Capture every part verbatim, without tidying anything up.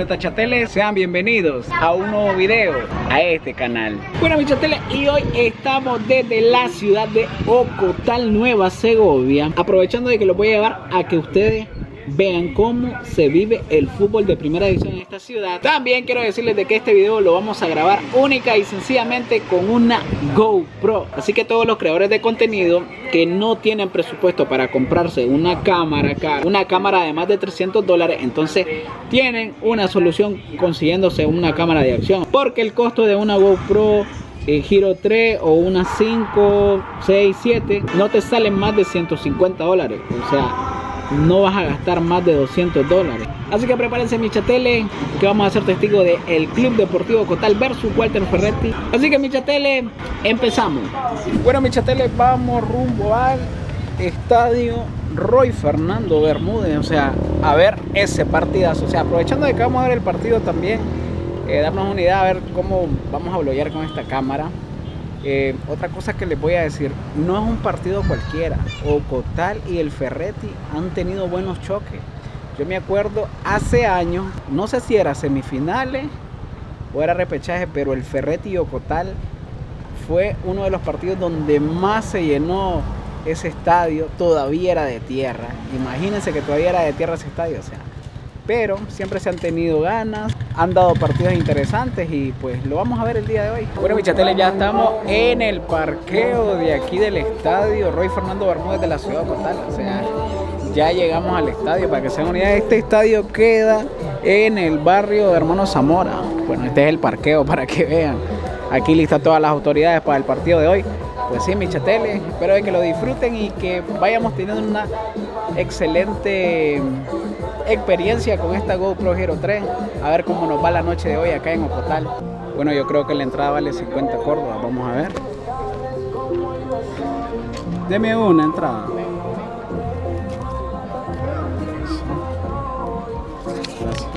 Bueno, tachateles, sean bienvenidos a un nuevo video a este canal. Bueno, mis chateles, y hoy estamos desde la ciudad de Ocotal, Nueva Segovia, aprovechando de que los voy a llevar a que ustedes vean cómo se vive el fútbol de primera división en esta ciudad. También quiero decirles de que este video lo vamos a grabar única y sencillamente con una GoPro. Así que todos los creadores de contenido que no tienen presupuesto para comprarse una cámara cara, una cámara de más de trescientos dólares, entonces tienen una solución consiguiéndose una cámara de acción, porque el costo de una GoPro Hero tres o una cinco, seis, siete no te salen más de ciento cincuenta dólares. O sea, no vas a gastar más de doscientos dólares. Así que prepárense, mis chateles, que vamos a ser testigos de el Club Deportivo Ocotal versus Walter Ferretti. Así que, mis chateles, empezamos. Bueno, mis chateles, vamos rumbo al estadio Roy Fernando Bermúdez, o sea, a ver ese partidazo. O sea, aprovechando de que vamos a ver el partido también, eh, darnos una idea, a ver cómo vamos a bloguear con esta cámara. Eh, otra cosa que les voy a decir, no es un partido cualquiera. Ocotal y el Ferretti han tenido buenos choques. Yo me acuerdo hace años, no sé si era semifinales o era repechaje, pero el Ferretti y Ocotal fue uno de los partidos donde más se llenó ese estadio. Todavía era de tierra, imagínense que todavía era de tierra ese estadio, o sea, pero siempre se han tenido ganas, han dado partidos interesantes y pues lo vamos a ver el día de hoy. Bueno, mis chateles, ya estamos en el parqueo de aquí del estadio Roy Fernando Bermúdez de la ciudad de Ocotal. O sea, ya llegamos al estadio. Para que se den una idea, este estadio queda en el barrio de Hermano Zamora. Bueno, este es el parqueo para que vean. Aquí listas todas las autoridades para el partido de hoy. Pues sí, mis chateles, espero que lo disfruten y que vayamos teniendo una excelente experiencia con esta GoPro Hero tres. A ver cómo nos va la noche de hoy acá en Ocotal. Bueno, yo creo que la entrada vale cincuenta córdobas. Vamos a ver. Deme una entrada. Gracias.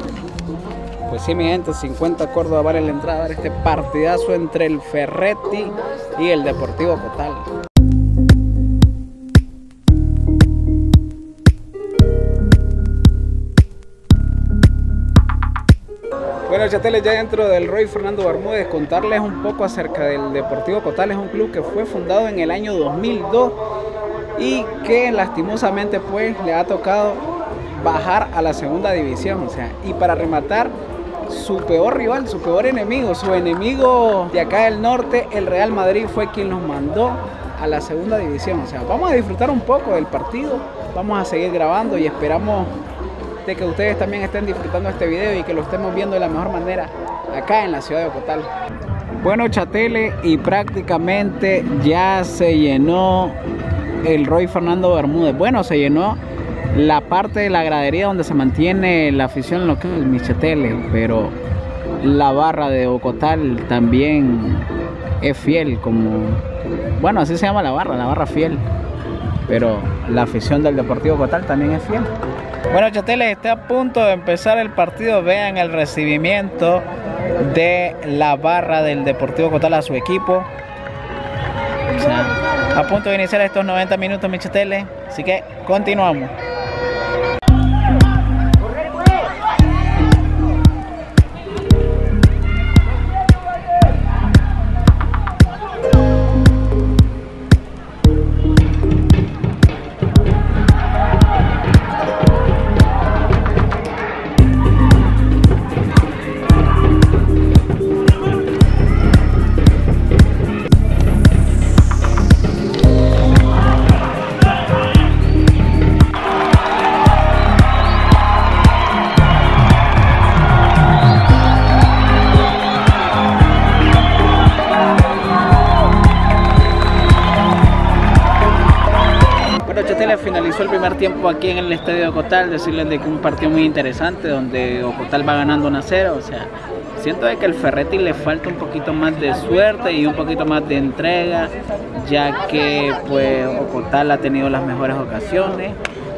Pues sí, mi gente, cincuenta córdobas vale la entrada. A ver este partidazo entre el Ferretti y el Deportivo Ocotal. Bueno, chateles, ya dentro del Roy Fernando Bermúdez, contarles un poco acerca del Deportivo Ocotal. Es un club que fue fundado en el año dos mil dos y que lastimosamente pues le ha tocado bajar a la segunda división. O sea, y para rematar, su peor rival, su peor enemigo, su enemigo de acá del norte, el Real Madrid, fue quien los mandó a la segunda división. O sea, vamos a disfrutar un poco del partido, vamos a seguir grabando y esperamos de que ustedes también estén disfrutando este video y que lo estemos viendo de la mejor manera acá en la ciudad de Ocotal. Bueno, chateles, y prácticamente ya se llenó el Roy Fernando Bermúdez. Bueno, se llenó la parte de la gradería donde se mantiene la afición local, mis chateles, pero la barra de Ocotal también es fiel, como, bueno, así se llama la barra, la barra fiel, pero la afición del Deportivo Ocotal también es fiel. Bueno, chateles, está a punto de empezar el partido. Vean el recibimiento de la barra del Deportivo Ocotal a su equipo. O sea, a punto de iniciar estos noventa minutos, mis chateles, así que continuamos. Finalizó el primer tiempo aquí en el estadio de Ocotal. Decirles de que un partido muy interesante donde Ocotal va ganando uno a cero. O sea, siento de que el Ferretti le falta un poquito más de suerte y un poquito más de entrega, ya que pues Ocotal ha tenido las mejores ocasiones.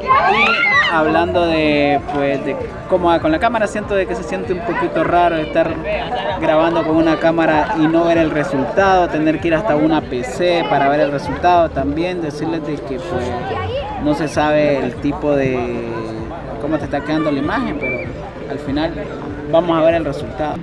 Y hablando de, pues, de cómo va con la cámara, siento de que se siente un poquito raro estar grabando con una cámara y no ver el resultado, tener que ir hasta una P C para ver el resultado. También decirles de que pues no se sabe el tipo de cómo te está quedando la imagen, pero al final Vamos a ver el resultado.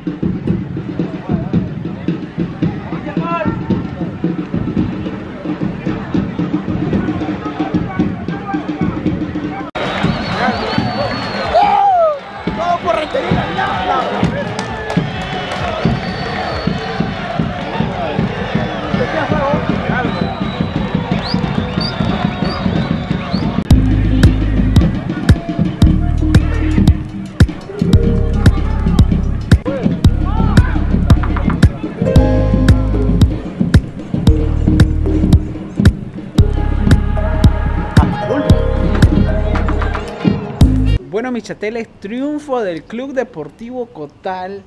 Mis chateles, triunfo del Club Deportivo Ocotal,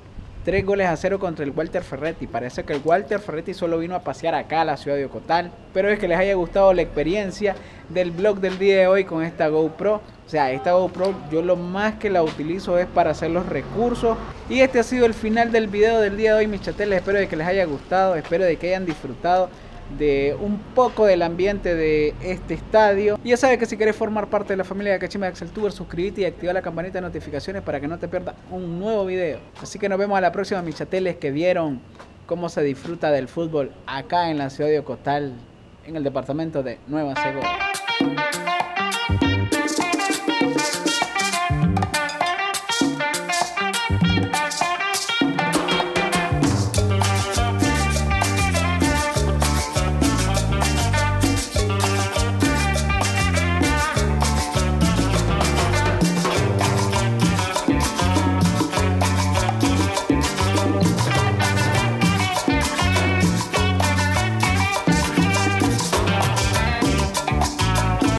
tres goles a cero contra el Walter Ferretti. Parece que el Walter Ferretti solo vino a pasear acá a la ciudad de Ocotal. Pero es que les haya gustado la experiencia del vlog del día de hoy con esta GoPro. O sea, esta GoPro yo lo más que la utilizo es para hacer los recursos. Y este ha sido el final del video del día de hoy, mis chateles. Espero de que les haya gustado, espero de que hayan disfrutado de un poco del ambiente de este estadio. Y ya sabes que si quieres formar parte de la familia de Deakachimba de AxelTuber, suscríbete y activa la campanita de notificaciones para que no te pierdas un nuevo video. Así que nos vemos a la próxima, mis chateles, que vieron cómo se disfruta del fútbol acá en la ciudad de Ocotal, en el departamento de Nueva Segovia.